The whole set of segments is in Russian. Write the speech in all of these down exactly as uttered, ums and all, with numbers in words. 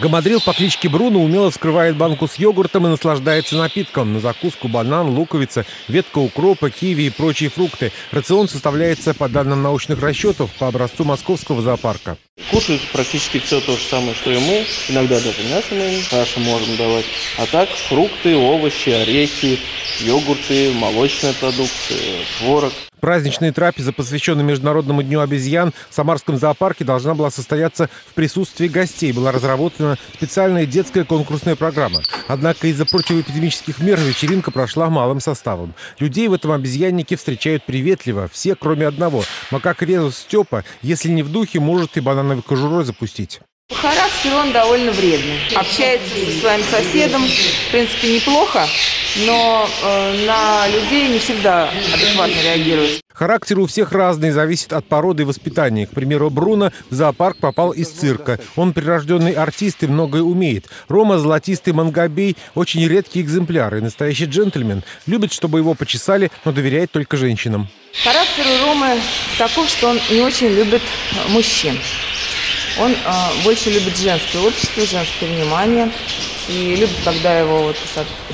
Гамадрил по кличке Бруно умело вскрывает банку с йогуртом и наслаждается напитком. На закуску банан, луковица, ветка укропа, киви и прочие фрукты. Рацион составляется, по данным научных расчетов, по образцу московского зоопарка. Кушают практически все то же самое, что и мы. Иногда даже мясо мы кашу можем давать. А так фрукты, овощи, орехи, йогурты, молочная продукция, творог. Праздничная трапеза, посвященная Международному дню обезьян, в Самарском зоопарке должна была состояться в присутствии гостей. Была разработана специальная детская конкурсная программа. Однако из-за противоэпидемических мер вечеринка прошла малым составом. Людей в этом обезьяннике встречают приветливо. Все, кроме одного. Макак-резус Степа, если не в духе, может и банановой кожурой запустить. По характеру он довольно вредный. Общается со своим соседом, в принципе, неплохо, но э, на людей не всегда адекватно реагирует. Характер у всех разный, зависит от породы и воспитания. К примеру, Бруно в зоопарк попал из цирка. Он прирожденный артист и многое умеет. Рома – золотистый мангобей, очень редкий экземпляр и настоящий джентльмен. Любит, чтобы его почесали, но доверяет только женщинам. Характер у Ромы такой, что он не очень любит мужчин. Он э, больше любит женское общество, женское внимание. И любит, когда его вот,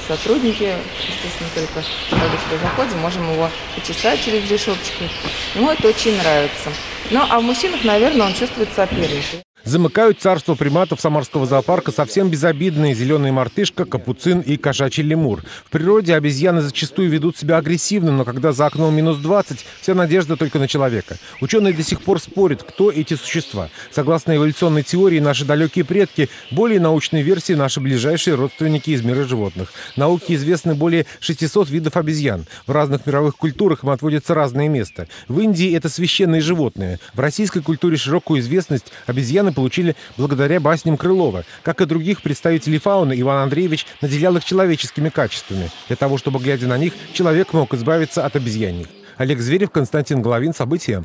сотрудники, естественно, только когда мы заходим, можем его почесать через решеточку. Ему это очень нравится. Ну, а в мужчинах, наверное, он чувствует соперничество. Замыкают царство приматов Самарского зоопарка совсем безобидные зеленая мартышка, капуцин и кошачий лемур. В природе обезьяны зачастую ведут себя агрессивно, но когда за окном минус двадцать, вся надежда только на человека. Ученые до сих пор спорят, кто эти существа. Согласно эволюционной теории, наши далекие предки, более научной версии наши ближайшие родственники из мира животных. Науке известны более шестисот видов обезьян. В разных мировых культурах им отводятся разные места. В Индии это священные животные. В российской культуре широкую известность обезьяны получили благодаря басням Крылова. Как и других представителей фауны, Иван Андреевич наделял их человеческими качествами. Для того, чтобы, глядя на них, человек мог избавиться от обезьянников. Олег Зверев, Константин Головин. События.